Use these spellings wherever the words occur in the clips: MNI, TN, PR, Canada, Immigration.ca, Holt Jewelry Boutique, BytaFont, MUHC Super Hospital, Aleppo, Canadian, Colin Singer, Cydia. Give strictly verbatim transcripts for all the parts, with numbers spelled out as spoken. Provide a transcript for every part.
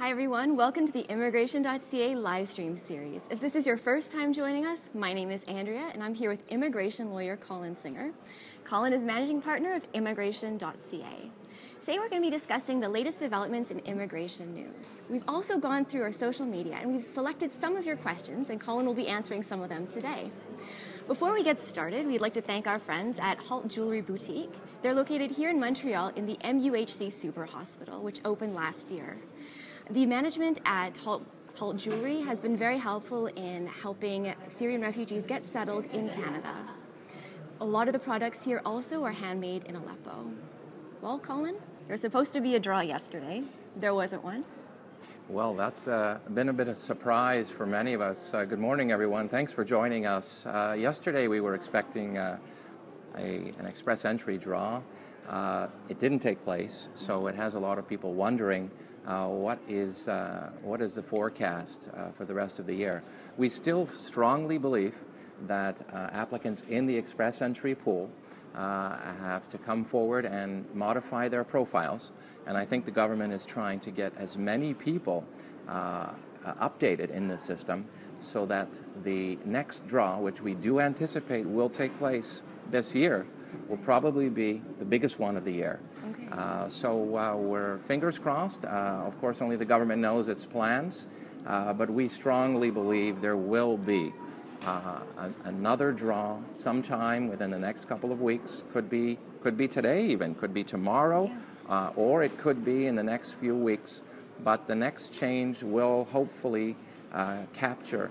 Hi everyone, welcome to the Immigration dot C A live stream series. If this is your first time joining us, my name is Andrea and I'm here with immigration lawyer Colin Singer. Colin is managing partner of Immigration dot C A. Today we're going to be discussing the latest developments in immigration news. We've also gone through our social media and we've selected some of your questions and Colin will be answering some of them today. Before we get started, we'd like to thank our friends at Holt Jewelry Boutique. They're located here in Montreal in the M U H C Super Hospital, which opened last year. The management at Holt Holt Jewelry has been very helpful in helping Syrian refugees get settled in Canada. A lot of the products here also are handmade in Aleppo. Well, Colin, there was supposed to be a draw yesterday. There wasn't one. Well, that's uh, been a bit of surprise for many of us. Uh, good morning, everyone. Thanks for joining us. Uh, yesterday, we were expecting uh, a, an express entry draw. Uh, it didn't take place, so it has a lot of people wondering Uh, what is uh, what is the forecast uh, for the rest of the year. We still strongly believe that uh, applicants in the express entry pool uh, have to come forward and modify their profiles, and I think the government is trying to get as many people uh, updated in the system so that the next draw, which we do anticipate will take place this year, will probably be the biggest one of the year. Okay. Uh, so uh, we're fingers crossed. Uh, of course, only the government knows its plans, uh, but we strongly believe there will be uh, a, another draw sometime within the next couple of weeks. Could be, could be today even, could be tomorrow, yeah. uh, or it could be in the next few weeks. But the next change will hopefully uh, capture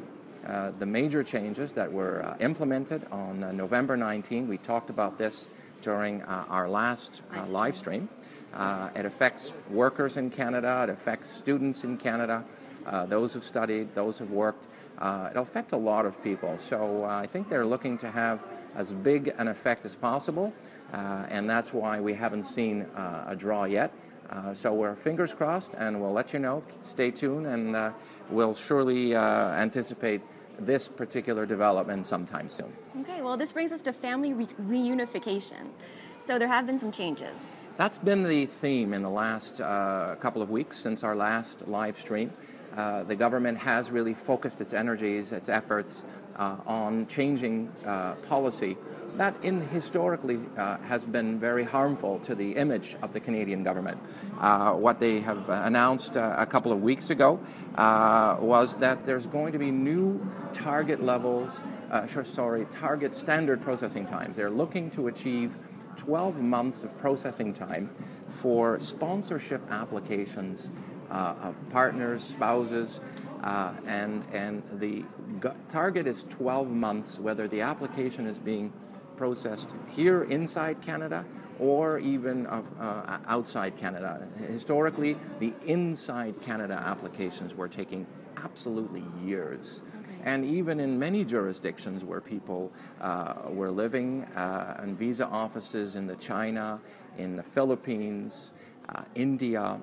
Uh, the major changes that were uh, implemented on uh, November nineteenth. We talked about this during uh, our last uh, live stream. Uh, it affects workers in Canada, it affects students in Canada, uh, those who've studied, those who've worked. Uh, it'll affect a lot of people, so uh, I think they're looking to have as big an effect as possible, uh, and that's why we haven't seen uh, a draw yet. Uh, so we're fingers crossed, and we'll let you know. Stay tuned, and uh, we'll surely uh, anticipate this particular development sometime soon. Okay, well, this brings us to family re reunification. So there have been some changes. That's been the theme in the last uh, couple of weeks since our last live stream. Uh, the government has really focused its energies, its efforts uh, on changing uh, policy that in historically uh, has been very harmful to the image of the Canadian government. Uh, what they have announced uh, a couple of weeks ago uh, was that there's going to be new target levels, uh, sorry, target standard processing times. They're looking to achieve twelve months of processing time for sponsorship applications Uh, of partners, spouses, uh, and, and the target is twelve months, whether the application is being processed here inside Canada or even uh, uh, outside Canada. Historically, the inside Canada applications were taking absolutely years. And even in many jurisdictions where people uh, were living, uh, in visa offices in the China, in the Philippines, Uh, India, uh,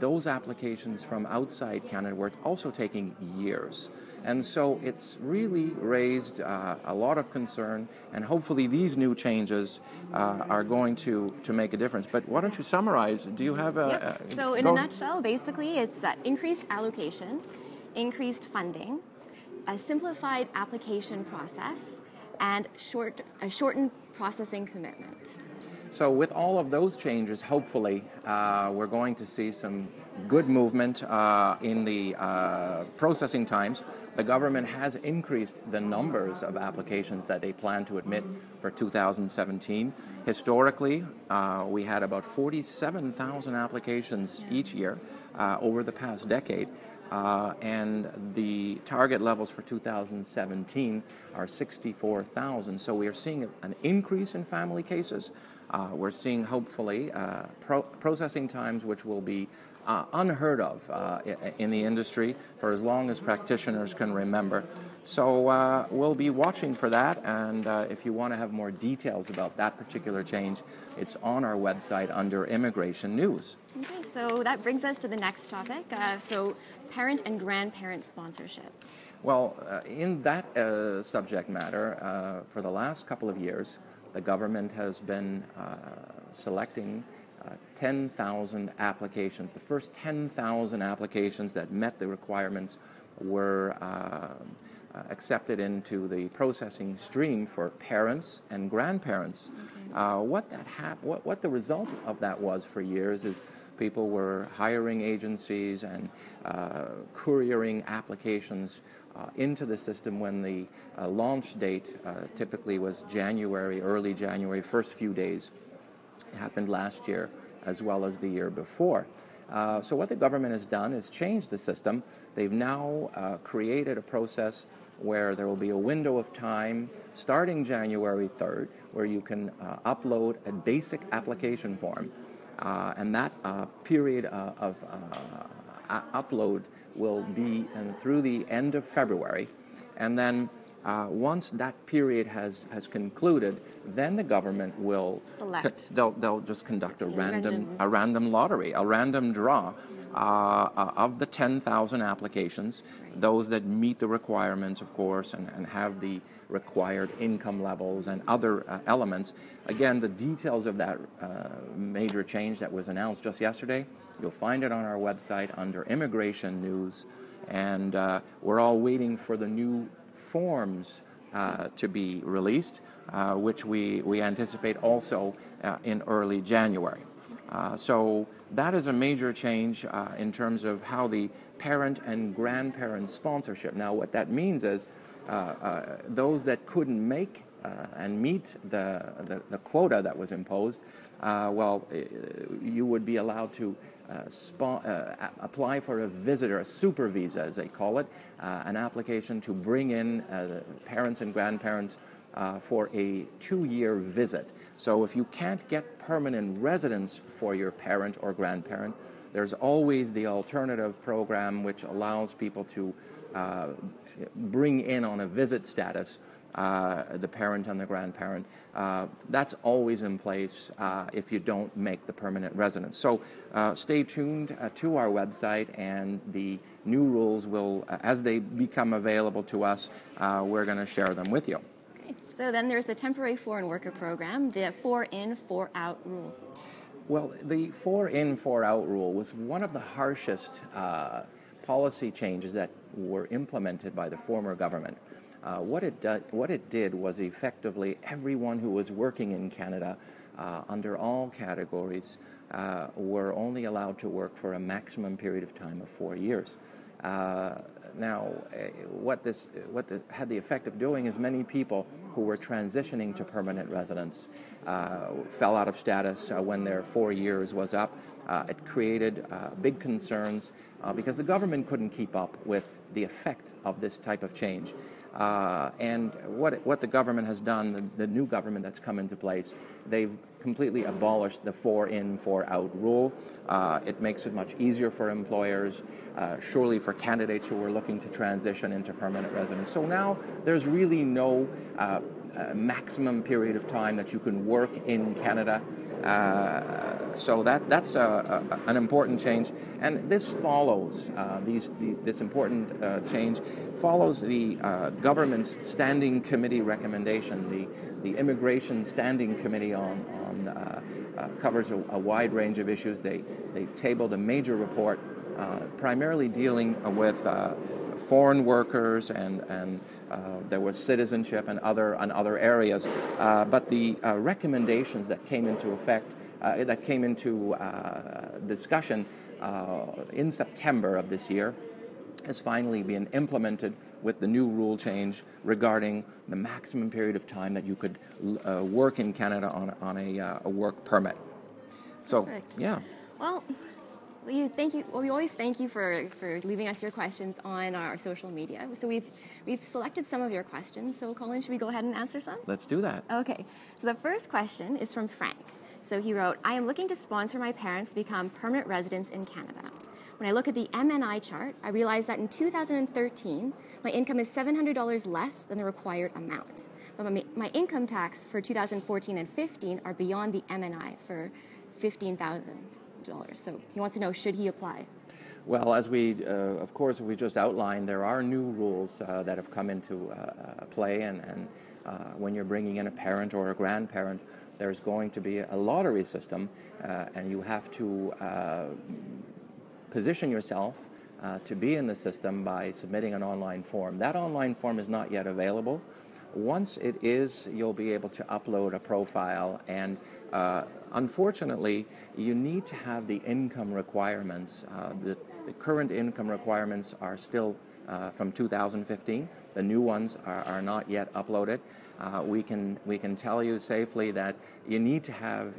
those applications from outside Canada were also taking years. And so it's really raised uh, a lot of concern, and hopefully these new changes uh, are going to, to make a difference. But why don't you summarize? Do you have a... Yep. So a, in a nutshell, basically it's uh, increased allocation, increased funding, a simplified application process, and short, a shortened processing commitment. So with all of those changes, hopefully, uh, we're going to see some good movement uh, in the uh, processing times. The government has increased the numbers of applications that they plan to admit for two thousand seventeen. Historically, uh, we had about forty-seven thousand applications each year uh, over the past decade. Uh, and the target levels for two thousand seventeen are sixty-four thousand. So we are seeing an increase in family cases. Uh, we're seeing, hopefully, uh, pro processing times which will be uh, unheard of uh, in the industry for as long as practitioners can remember. So uh, we'll be watching for that, and uh, if you want to have more details about that particular change, it's on our website under Immigration News. Okay, so that brings us to the next topic, uh, so parent and grandparent sponsorship. Well, uh, in that uh, subject matter, uh, for the last couple of years, the government has been uh, selecting uh, ten thousand applications. The first ten thousand applications that met the requirements were uh, Uh, accepted into the processing stream for parents and grandparents. Okay. Uh, what that hap- what, what the result of that was for years is people were hiring agencies and uh, couriering applications uh, into the system when the uh, launch date uh, typically was January, early January, first few days. It happened last year as well as the year before. Uh, so what the government has done is changed the system. They've now uh, created a process where there will be a window of time starting January third where you can uh, upload a basic application form. Uh, and that uh, period uh, of uh, upload will be uh, through the end of February. And then uh, once that period has, has concluded, then the government will select. They'll, they'll just conduct a random, random. a random lottery, a random draw. Uh, uh, of the ten thousand applications, right. Those that meet the requirements, of course, and, and have the required income levels and other uh, elements. Again, the details of that uh, major change that was announced just yesterday, you'll find it on our website under Immigration News, and uh, we're all waiting for the new forms uh, to be released, uh, which we, we anticipate also uh, in early January. Uh, so that is a major change uh, in terms of how the parent and grandparent sponsorship. Now, what that means is uh, uh, those that couldn't make uh, and meet the, the, the quota that was imposed, uh, well, you would be allowed to uh, spo- uh, apply for a visitor, a super visa, as they call it, uh, an application to bring in uh, parents and grandparents uh, for a two-year visit. So if you can't get permanent residence for your parent or grandparent, there's always the alternative program which allows people to uh, bring in on a visit status uh, the parent and the grandparent. Uh, that's always in place uh, if you don't make the permanent residence. So uh, stay tuned uh, to our website, and the new rules will, uh, as they become available to us, uh, we're going to share them with you. So then there's the temporary foreign worker program, the four-in, four-out rule. Well, the four-in, four-out rule was one of the harshest uh, policy changes that were implemented by the former government. Uh, what it do- what it did was effectively everyone who was working in Canada uh, under all categories uh, were only allowed to work for a maximum period of time of four years. Uh, Now, what this what this had the effect of doing is many people who were transitioning to permanent residence uh, fell out of status uh, when their four years was up. Uh, it created uh, big concerns uh, because the government couldn't keep up with the effect of this type of change. Uh, and what it, what the government has done, the, the new government that's come into place, they've completely abolished the four-in, four-out rule. Uh, it makes it much easier for employers, uh, surely for candidates who are looking to transition into permanent residence. So now there's really no uh, uh, maximum period of time that you can work in Canada. Uh, so that that's a, a, an important change, and this follows uh, these the, this important uh, change follows the uh, government's standing committee recommendation. The the Immigration Standing Committee on on uh, uh, covers a, a wide range of issues. They they tabled a major report, uh, primarily dealing with uh, foreign workers and and. Uh, there was citizenship and other and other areas, uh, but the uh, recommendations that came into effect, uh, that came into uh, discussion uh, in September of this year, has finally been implemented with the new rule change regarding the maximum period of time that you could uh, work in Canada on on a, uh, a work permit. So, perfect. Yeah. Well. We thank you. Well, we always thank you for, for leaving us your questions on our social media. So we've we've selected some of your questions. So Colin, should we go ahead and answer some? Let's do that. Okay. So the first question is from Frank. So he wrote, "I am looking to sponsor my parents to become permanent residents in Canada. When I look at the M N I chart, I realize that in two thousand thirteen, my income is seven hundred dollars less than the required amount. But my, my income tax for two thousand fourteen and fifteen are beyond the M N I for fifteen thousand dollars. So he wants to know, should he apply?" Well, as we, uh, of course, we just outlined, there are new rules uh, that have come into uh, play, and, and uh, when you're bringing in a parent or a grandparent, there's going to be a lottery system, uh, and you have to uh, position yourself uh, to be in the system by submitting an online form. That online form is not yet available. Once it is, you'll be able to upload a profile, and uh, unfortunately, you need to have the income requirements. Uh, the, the current income requirements are still uh, from two thousand fifteen. The new ones are, are not yet uploaded. Uh, we can we can tell you safely that you need to have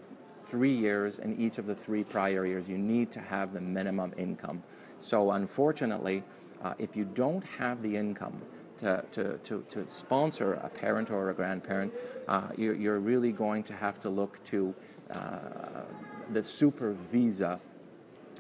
three years in each of the three prior years. You need to have the minimum income. So unfortunately, uh, if you don't have the income To, to, to sponsor a parent or a grandparent, uh, you, you're really going to have to look to uh, the super visa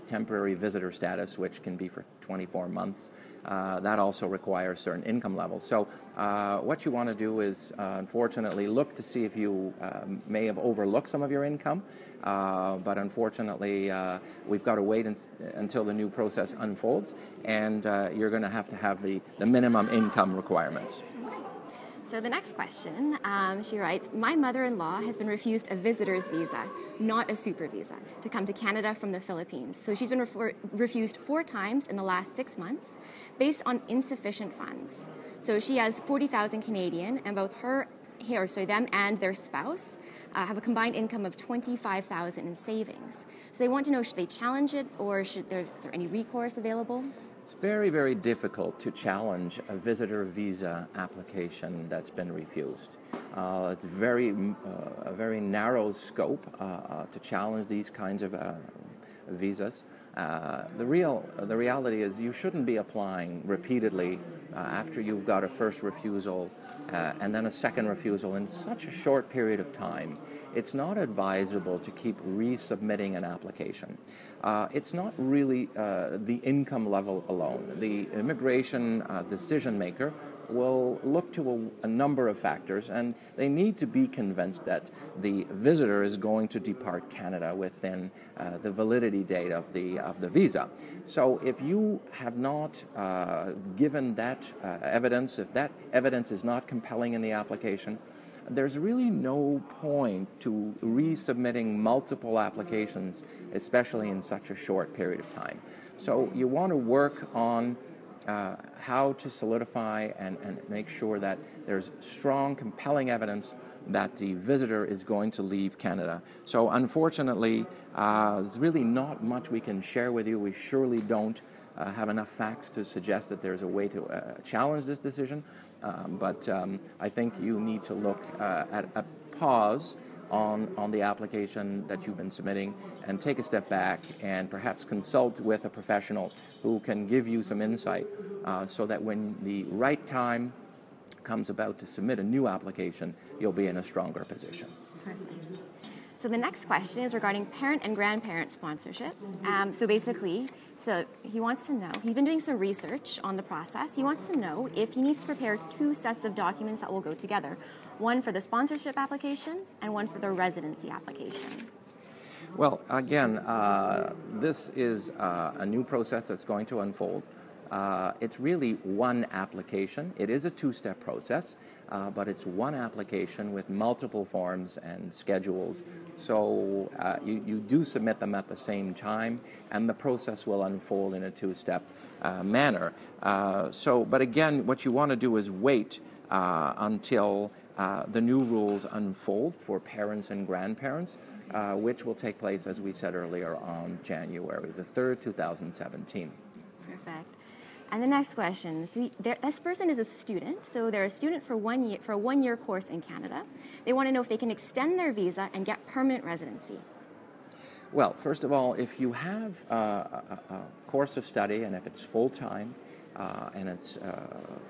temporary visitor status, which can be for twenty-four months. Uh, that also requires certain income levels. So uh, what you want to do is, uh, unfortunately, look to see if you uh, may have overlooked some of your income. Uh, but unfortunately, uh, we've got to wait in, until the new process unfolds, and uh, you're going to have to have the, the minimum income requirements. So the next question, um, she writes, my mother-in-law has been refused a visitor's visa, not a super visa, to come to Canada from the Philippines. So she's been refor- refused four times in the last six months based on insufficient funds. So she has forty thousand Canadian, and both her, or sorry, them and their spouse Uh, have a combined income of twenty-five thousand dollars in savings. So they want to know, should they challenge it, or should there, is there any recourse available? It's very, very difficult to challenge a visitor visa application that's been refused. Uh, it's very, uh, a very narrow scope uh, uh, to challenge these kinds of uh, visas. Uh, the real, the reality is you shouldn't be applying repeatedly uh, after you've got a first refusal uh, and then a second refusal in such a short period of time. It's not advisable to keep resubmitting an application. Uh, it's not really uh, the income level alone. The immigration uh, decision maker will look to a, a number of factors, and they need to be convinced that the visitor is going to depart Canada within uh, the validity date of the of the visa. So if you have not uh, given that uh, evidence, if that evidence is not compelling in the application, there's really no point to resubmitting multiple applications, especially in such a short period of time. So you want to work on Uh, how to solidify and, and make sure that there's strong, compelling evidence that the visitor is going to leave Canada. So unfortunately, uh, there's really not much we can share with you. We surely don't uh, have enough facts to suggest that there's a way to uh, challenge this decision. Um, but um, I think you need to look uh, at a pause on, on the application that you've been submitting, and take a step back and perhaps consult with a professional who can give you some insight uh, so that when the right time comes about to submit a new application, you'll be in a stronger position. Perfect. So the next question is regarding parent and grandparent sponsorship. Um, so basically, so he wants to know, he's been doing some research on the process. He wants to know if he needs to prepare two sets of documents that will go together, one for the sponsorship application and one for the residency application. Well, again, uh, this is uh, a new process that's going to unfold. Uh, it's really one application. It is a two-step process, uh, but it's one application with multiple forms and schedules. So uh, you, you do submit them at the same time, and the process will unfold in a two-step uh, manner. Uh, so, but again, what you want to do is wait uh, until uh, the new rules unfold for parents and grandparents, uh, which will take place, as we said earlier, on January the third, two thousand seventeen. Perfect. And the next question, so this person is a student, so they're a student for one year, for a one-year course in Canada. They want to know if they can extend their visa and get permanent residency. Well, first of all, if you have uh, a, a course of study, and if it's full-time, uh, and it's uh,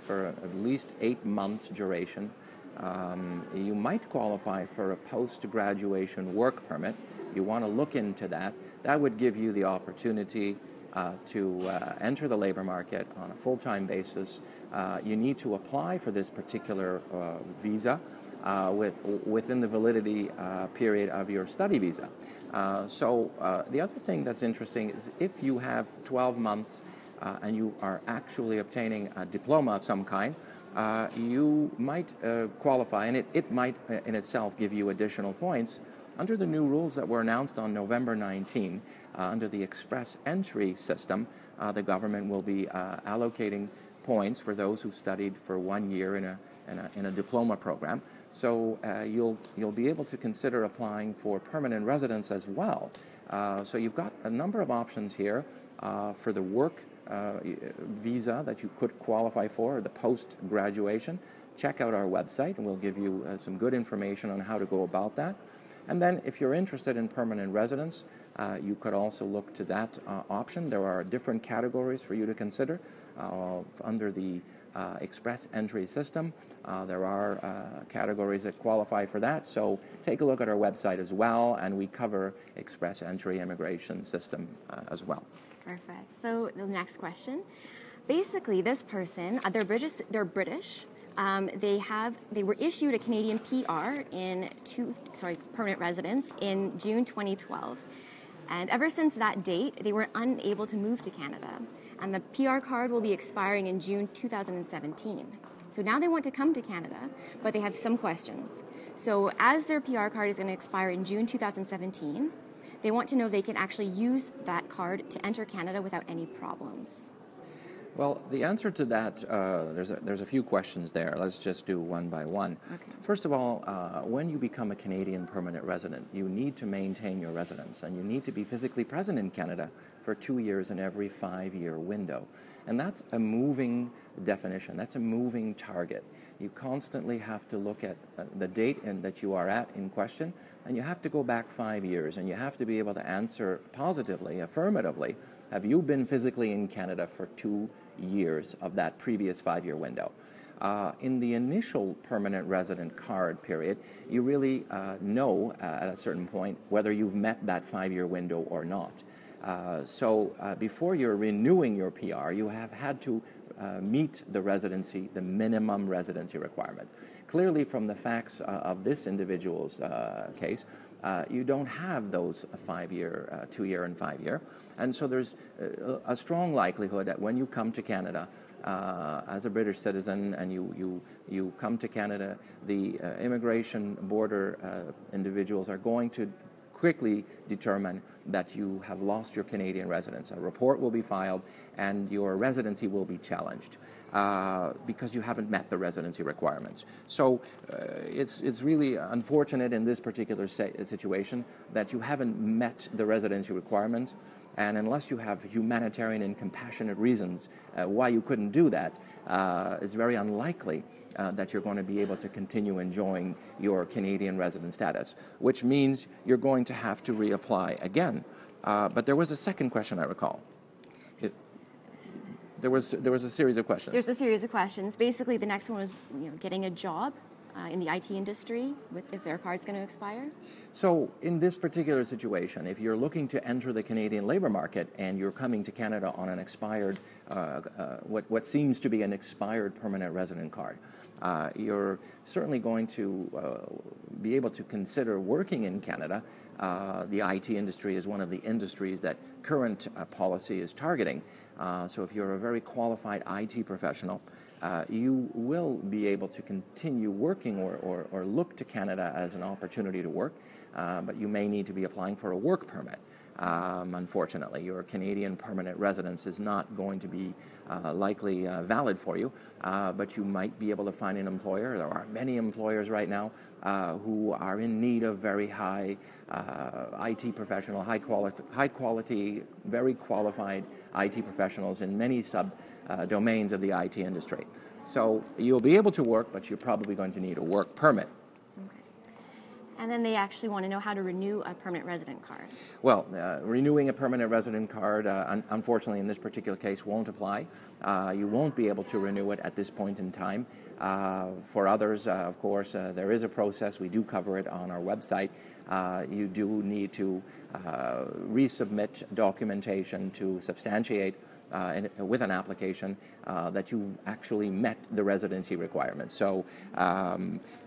for at least eight months duration, um, you might qualify for a post-graduation work permit. You want to look into that. That would give you the opportunity Uh, to uh, enter the labor market on a full-time basis. Uh, you need to apply for this particular uh, visa uh, with, within the validity uh, period of your study visa. Uh, so uh, the other thing that's interesting is if you have twelve months uh, and you are actually obtaining a diploma of some kind, uh, you might uh, qualify, and it, it might in itself give you additional points under the new rules that were announced on November nineteenth. Uh, under the express entry system, uh, the government will be uh, allocating points for those who studied for one year in a, in a, in a diploma program. So uh, you'll, you'll be able to consider applying for permanent residence as well. Uh, so you've got a number of options here uh, for the work uh, visa that you could qualify for, or the post-graduation. Check out our website and we'll give you uh, some good information on how to go about that. And then if you're interested in permanent residence, uh, you could also look to that uh, option. There are different categories for you to consider uh, under the Uh, express entry system. Uh, there are uh, categories that qualify for that, so take a look at our website as well, and we cover express entry immigration system uh, as well. Perfect. So the next question, basically this person, uh, they're British, they're British. Um, they have they were issued a Canadian P R in two sorry permanent residence in June twenty twelve, and ever since that date they were unable to move to Canada. And the P R card will be expiring in June two thousand seventeen. So now they want to come to Canada, but they have some questions. So as their P R card is going to expire in June two thousand seventeen, they want to know if they can actually use that card to enter Canada without any problems. Well, the answer to that, uh, there's, a, there's a few questions there. Let's just do one by one. Okay. First of all, uh, when you become a Canadian permanent resident, you need to maintain your residence, and you need to be physically present in Canada for two years in every five-year window. And that's a moving definition. That's a moving target. You constantly have to look at uh, the date in, that you are at in question, and you have to go back five years, and you have to be able to answer positively, affirmatively, have you been physically in Canada for two years of that previous five-year window? Uh, in the initial permanent resident card period, you really uh, know uh, at a certain point whether you've met that five-year window or not. Uh, so uh, before you're renewing your P R, you have had to uh, meet the residency, the minimum residency requirements. Clearly from the facts uh, of this individual's uh, case, Uh, you don't have those five-year, uh, two-year and five-year. And so there's a, a strong likelihood that when you come to Canada uh, as a British citizen and you, you, you come to Canada, the uh, immigration border uh, individuals are going to quickly determine that you have lost your Canadian residence. A report will be filed and your residency will be challenged uh, because you haven't met the residency requirements. So uh, it's, it's really unfortunate in this particular situation that you haven't met the residency requirements, and unless you have humanitarian and compassionate reasons uh, why you couldn't do that, uh, it's very unlikely uh, that you're going to be able to continue enjoying your Canadian resident status, which means you're going to have to reapply again. Uh, but there was a second question I recall. It, there, was, there was a series of questions. There's a series of questions. Basically, the next one was you know, getting a job. Uh, in the I T industry, with, if their card's going to expire? So in this particular situation, if you're looking to enter the Canadian labor market and you're coming to Canada on an expired, uh, uh, what, what seems to be an expired permanent resident card, uh, you're certainly going to uh, be able to consider working in Canada. Uh, the I T industry is one of the industries that current uh, policy is targeting. Uh, so if you're a very qualified I T professional, Uh, you will be able to continue working or, or, or look to Canada as an opportunity to work, uh, but you may need to be applying for a work permit. Um, unfortunately, your Canadian permanent residence is not going to be uh, likely uh, valid for you, uh, but you might be able to find an employer. There are many employers right now uh, who are in need of very high uh, I T professional, high quali high quality, very qualified I T professionals in many sub Uh, domains of the I T industry. So you'll be able to work, but you're probably going to need a work permit. Okay. And then they actually want to know how to renew a permanent resident card. Well, uh, renewing a permanent resident card, uh, un unfortunately in this particular case, won't apply. Uh, you won't be able to renew it at this point in time. Uh, for others, uh, of course, uh, there is a process. We do cover it on our website. Uh, you do need to uh, resubmit documentation to substantiate Uh, in, with an application uh, that you've actually met the residency requirements. So, um,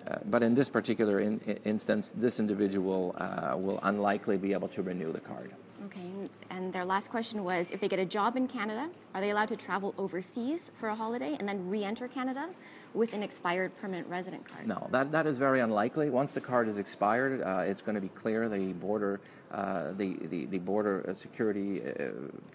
uh, but in this particular in, in instance, this individual uh, will unlikely be able to renew the card. Okay, and their last question was, if they get a job in Canada, are they allowed to travel overseas for a holiday and then re-enter Canada? with an expired permanent resident card? No, that, that is very unlikely. Once the card is expired, uh, it's going to be clear the border uh, the, the, the border security uh,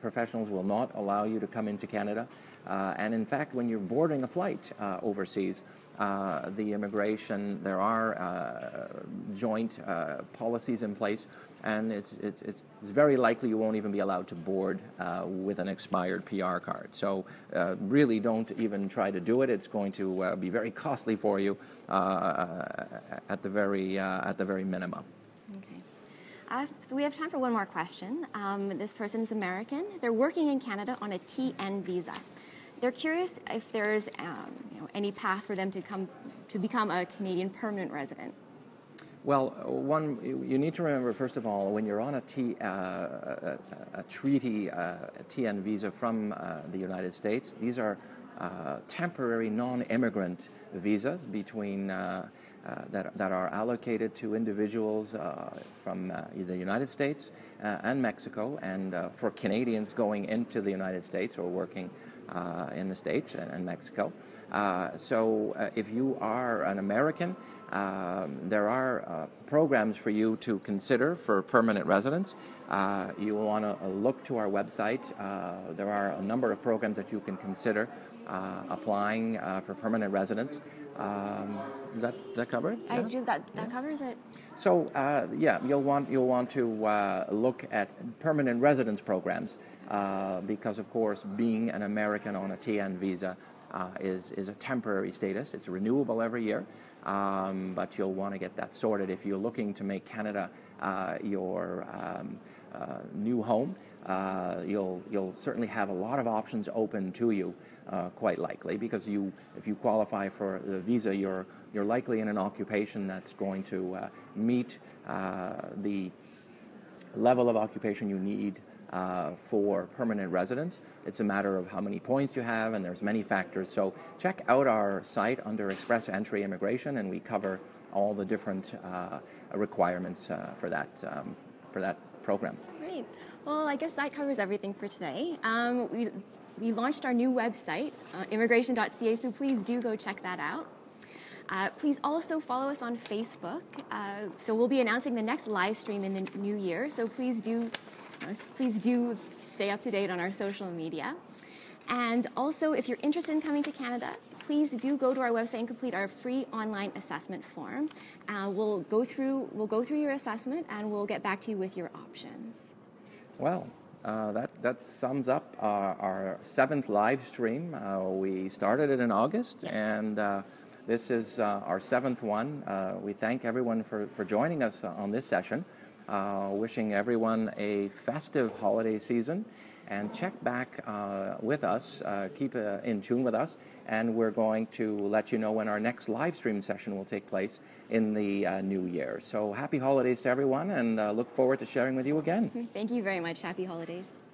professionals will not allow you to come into Canada. Uh, and in fact, when you're boarding a flight uh, overseas, uh, the immigration, there are uh, joint uh, policies in place, and it's, it's, it's very likely you won't even be allowed to board uh, with an expired P R card. So uh, really don't even try to do it. It's going to uh, be very costly for you uh, at the very, uh, at the very minimum. Okay. Uh, so we have time for one more question. Um, this person is American. They're working in Canada on a T N visa. They're curious if there's um, you know, any path for them to come to become a Canadian permanent resident. Well, one, you need to remember, first of all, when you're on a, T, uh, a, a treaty, uh, a T N visa from uh, the United States, these are uh, temporary non-immigrant visas between uh, uh, that, that are allocated to individuals uh, from uh, the United States uh, and Mexico, and uh, for Canadians going into the United States or working uh, in the States and, and Mexico. Uh, so uh, if you are an American, um, there are uh, programs for you to consider for permanent residence. Uh, you will want to uh, look to our website. Uh, there are a number of programs that you can consider uh, applying uh, for permanent residence. Um, does that, does that cover it? I do. That, that yes. covers it. So uh, yeah, you'll want you'll want to uh, look at permanent residence programs uh, because, of course, being an American on a T N visa Uh, is, is a temporary status. It's renewable every year, um, but you'll want to get that sorted if you're looking to make Canada uh, your um, uh, new home. Uh, you'll, you'll certainly have a lot of options open to you, uh, quite likely, because you, if you qualify for the visa, you're, you're likely in an occupation that's going to uh, meet uh, the level of occupation you need Uh, for permanent residence. It's a matter of how many points you have, and there's many factors. So check out our site under Express Entry Immigration, and we cover all the different uh, requirements uh, for that um, for that program. Great. Well, I guess that covers everything for today. Um, we we launched our new website, uh, Immigration dot C A, so please do go check that out. Uh, please also follow us on Facebook. Uh, so we'll be announcing the next live stream in the new year. So please do. Please do stay up to date on our social media. And also, if you're interested in coming to Canada, please do go to our website and complete our free online assessment form. Uh, we'll go through we'll go through your assessment, and we'll get back to you with your options. Well, uh, that, that sums up our, our seventh live stream. Uh, we started it in August, yes. and uh, this is uh, our seventh one. Uh, we thank everyone for, for joining us on this session. Uh, wishing everyone a festive holiday season, and check back uh, with us, uh, keep uh, in tune with us, and we're going to let you know when our next live stream session will take place in the uh, new year. So happy holidays to everyone, and uh, look forward to sharing with you again. Thank you very much. Happy holidays.